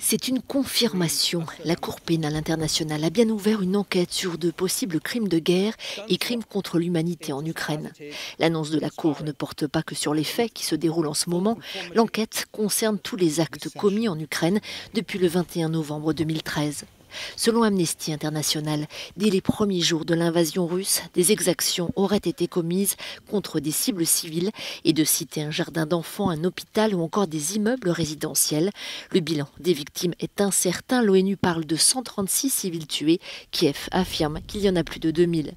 C'est une confirmation. La Cour pénale internationale a bien ouvert une enquête sur de possibles crimes de guerre et crimes contre l'humanité en Ukraine. L'annonce de la Cour ne porte pas que sur les faits qui se déroulent en ce moment. L'enquête concerne tous les actes commis en Ukraine depuis le 21 novembre 2013. Selon Amnesty International, dès les premiers jours de l'invasion russe, des exactions auraient été commises contre des cibles civiles et de citer un jardin d'enfants, un hôpital ou encore des immeubles résidentiels. Le bilan des victimes est incertain. L'ONU parle de 136 civils tués. Kiev affirme qu'il y en a plus de 2000.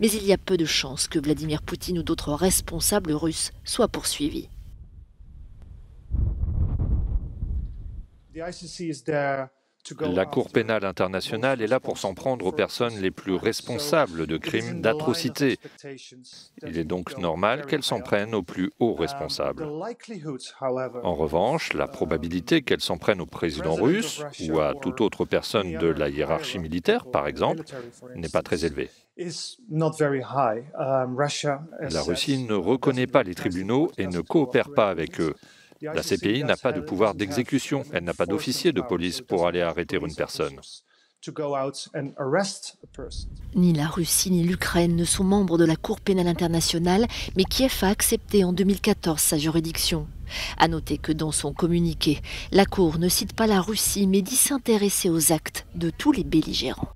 Mais il y a peu de chances que Vladimir Poutine ou d'autres responsables russes soient poursuivis. La Cour pénale internationale est là pour s'en prendre aux personnes les plus responsables de crimes d'atrocité. Il est donc normal qu'elles s'en prennent aux plus hauts responsables. En revanche, la probabilité qu'elles s'en prennent au président russe ou à toute autre personne de la hiérarchie militaire, par exemple, n'est pas très élevée. La Russie ne reconnaît pas les tribunaux et ne coopère pas avec eux. La CPI n'a pas de pouvoir d'exécution, elle n'a pas d'officier de police pour aller arrêter une personne. Ni la Russie ni l'Ukraine ne sont membres de la Cour pénale internationale, mais Kiev a accepté en 2014 sa juridiction. À noter que dans son communiqué, la Cour ne cite pas la Russie, mais dit s'intéresser aux actes de tous les belligérants.